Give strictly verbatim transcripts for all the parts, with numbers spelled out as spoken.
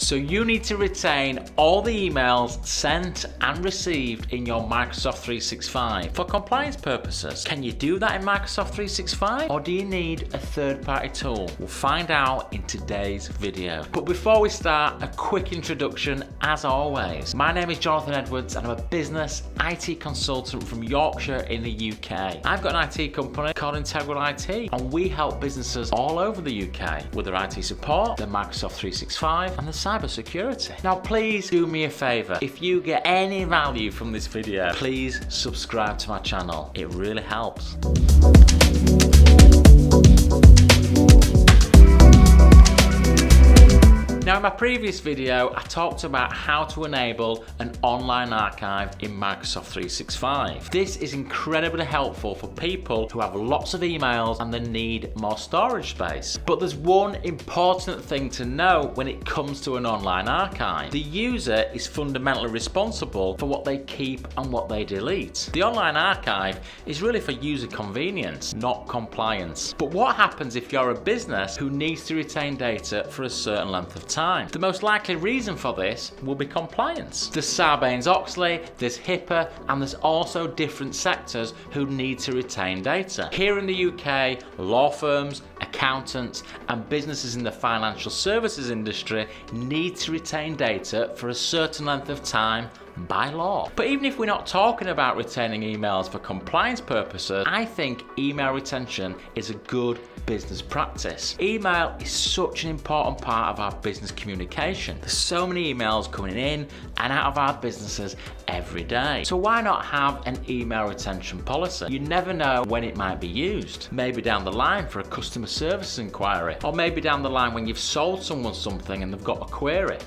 So you need to retain all the emails sent and received in your Microsoft three sixty-five for compliance purposes. Can you do that in Microsoft three sixty-five, or do you need a third-party tool? We'll find out in today's video. But before we start, a quick introduction as always. My name is Jonathan Edwards and I'm a business I T consultant from Yorkshire in the U K. I've got an I T company called Integral I T, and we help businesses all over the U K with their I T support, their Microsoft three sixty-five and the cybersecurity. Now please do me a favor, if you get any value from this video, please subscribe to my channel, it really helps. Now in my previous video I talked about how to enable an online archive in Microsoft three sixty-five. This is incredibly helpful for people who have lots of emails and they need more storage space. But there's one important thing to know when it comes to an online archive. The user is fundamentally responsible for what they keep and what they delete. The online archive is really for user convenience, not compliance. But what happens if you're a business who needs to retain data for a certain length of time? Time. The most likely reason for this will be compliance. There's Sarbanes-Oxley, there's HIPAA, and there's also different sectors who need to retain data. Here in the U K, law firms, accountants, and businesses in the financial services industry need to retain data for a certain length of time by law. But even if we're not talking about retaining emails for compliance purposes, I think email retention is a good business practice. Email is such an important part of our business communication. There's so many emails coming in and out of our businesses every day. So why not have an email retention policy? You never know when it might be used. Maybe down the line for a customer service inquiry, or maybe down the line when you've sold someone something and they've got a query,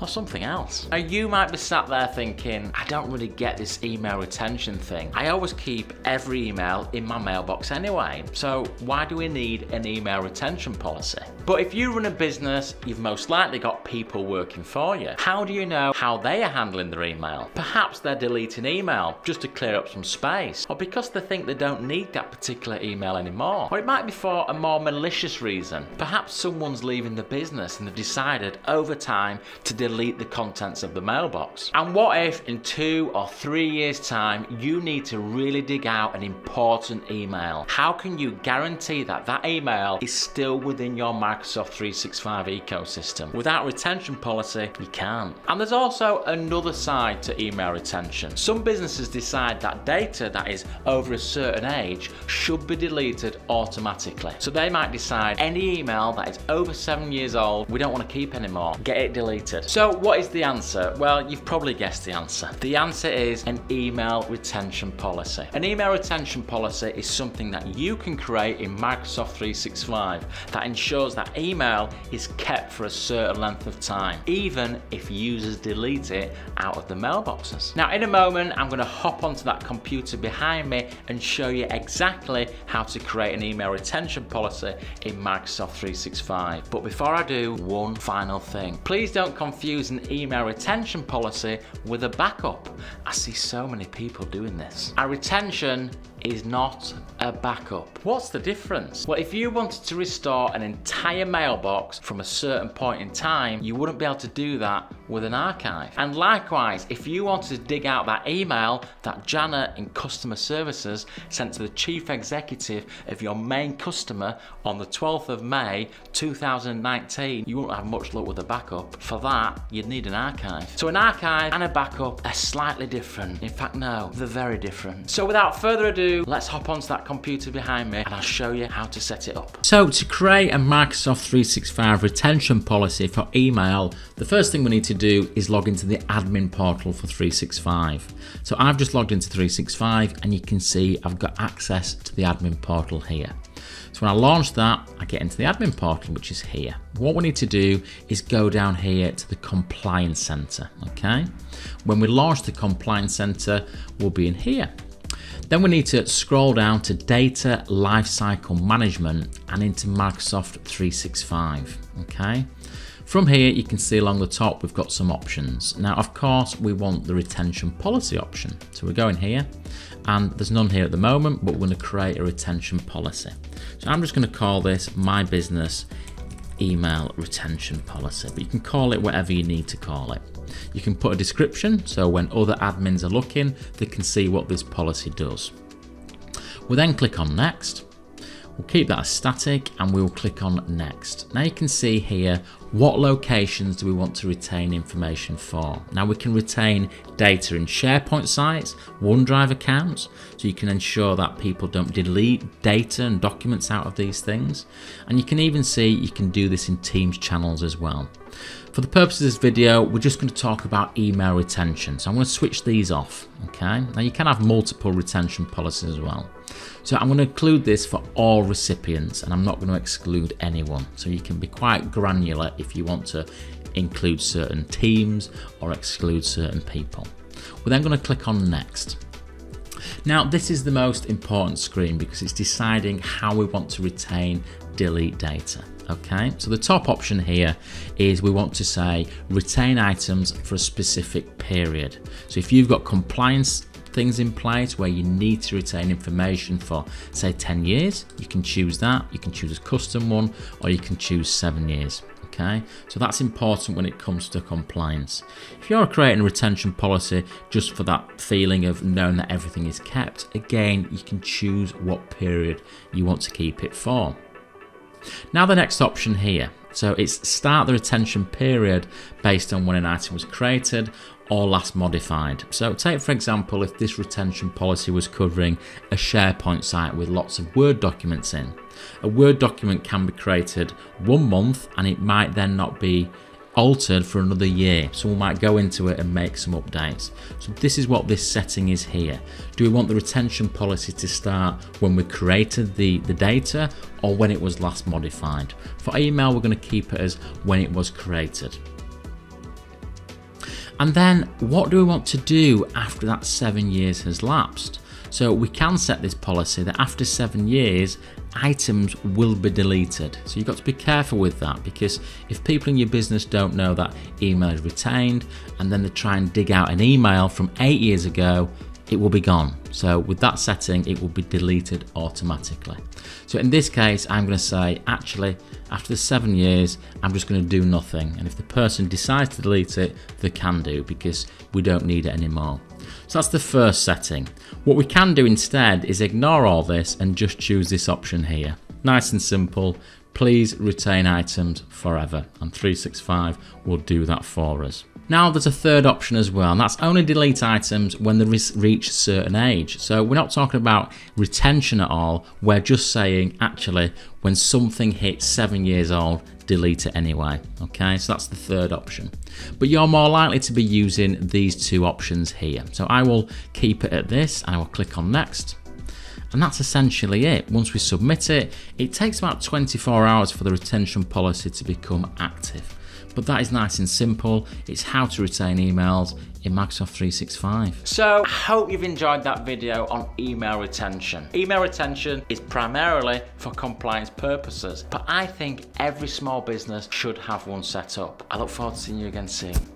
or something else. Now you might be sat there thinking, I don't really get this email retention thing. I always keep every email in my mailbox anyway, so why do we need an email retention policy? But if you run a business, you've most likely got people working for you. How do you know how they are handling their email? Perhaps they're deleting email just to clear up some space, or because they think they don't need that particular email anymore. Or it might be for a more malicious reason. Perhaps someone's leaving the business and they've decided over time to delete the contents of the mailbox. And what if in two or three years' time you need to really dig out an important email? How can you guarantee that that email is still within your Microsoft three sixty-five ecosystem? Without retention policy, you can't. And there's also another side to email retention. Some businesses decide that data that is over a certain age should be deleted automatically. So they might decide any email that is over seven years old, we don't want to keep anymore, get it deleted. So what is the answer? Well, you've probably guessed the answer. The answer is an email retention policy. An email retention policy is something that you can create in Microsoft three sixty-five that ensures that email is kept for a certain length of time, even if users delete it out of the mailboxes. Now in a moment I'm going to hop onto that computer behind me and show you exactly how to create an email retention policy in Microsoft three sixty-five. But before I do, one final thing. Please don't confuse an email retention policy with a backup. I see so many people doing this. Our retention is not a backup. What's the difference? Well, if you wanted to restore an entire mailbox from a certain point in time, you wouldn't be able to do that with an archive. And likewise, if you wanted to dig out that email that Jana in customer services sent to the chief executive of your main customer on the twelfth of May two thousand nineteen, you won't have much luck with a backup. For that, you'd need an archive. So an archive and a backup are slightly different. In fact, no, they're very different. So without further ado, let's hop onto that computer behind me and I'll show you how to set it up. So to create a Microsoft three sixty-five retention policy for email, the first thing we need to do do is log into the admin portal for three sixty-five. So I've just logged into three sixty-five and you can see I've got access to the admin portal here. So when I launch that, I get into the admin portal, which is here. What we need to do is go down here to the compliance center. Okay, when we launch the compliance center, we'll be in here. Then we need to scroll down to data lifecycle management and into Microsoft three sixty-five. Okay. From here, you can see along the top, we've got some options. Now, of course, we want the retention policy option. So we go in here, and there's none here at the moment, but we're gonna create a retention policy. So I'm just gonna call this My Business email retention policy, but you can call it whatever you need to call it. You can put a description, so when other admins are looking, they can see what this policy does. We'll then click on Next. We'll keep that as static and we'll click on Next. Now you can see here, what locations do we want to retain information for? Now we can retain data in SharePoint sites, OneDrive accounts, so you can ensure that people don't delete data and documents out of these things. And you can even see you can do this in Teams channels as well. For the purpose of this video, we're just going to talk about email retention. So I'm going to switch these off, okay? Now you can have multiple retention policies as well. So I'm going to include this for all recipients and I'm not going to exclude anyone. So you can be quite granular if you want to include certain teams or exclude certain people. We're then going to click on Next. Now this is the most important screen because it's deciding how we want to retain, delete data. Okay, so the top option here is we want to say retain items for a specific period. So if you've got compliance things in place where you need to retain information for say ten years, you can choose that. You can choose a custom one or you can choose seven years. Okay, so that's important when it comes to compliance. If you're creating a retention policy just for that feeling of knowing that everything is kept, again you can choose what period you want to keep it for. Now the next option here, so it's start the retention period based on when an item was created or last modified. So take for example, if this retention policy was covering a SharePoint site with lots of Word documents in. A Word document can be created one month and it might then not be altered for another year. Someone might go into it and make some updates. So this is what this setting is here. Do we want the retention policy to start when we created the, the data or when it was last modified? For email, we're going to keep it as when it was created. And then what do we want to do after that seven years has lapsed? So we can set this policy that after seven years, items will be deleted. So you've got to be careful with that because if people in your business don't know that email is retained and then they try and dig out an email from eight years ago, it will be gone. So with that setting, it will be deleted automatically. So in this case, I'm going to say, actually, after the seven years, I'm just going to do nothing. And if the person decides to delete it, they can do because we don't need it anymore. So that's the first setting. What we can do instead is ignore all this and just choose this option here. Nice and simple. Please retain items forever. And three sixty-five will do that for us. Now there's a third option as well, and that's only delete items when they reach a certain age. So we're not talking about retention at all. We're just saying, actually, when something hits seven years old, delete it anyway. Okay, so that's the third option. But you're more likely to be using these two options here. So I will keep it at this and I will click on Next. And that's essentially it. Once we submit it, it takes about twenty-four hours for the retention policy to become active. But that is nice and simple. It's how to retain emails in Microsoft three sixty-five. So I hope you've enjoyed that video on email retention. Email retention is primarily for compliance purposes, but I think every small business should have one set up. I look forward to seeing you again soon.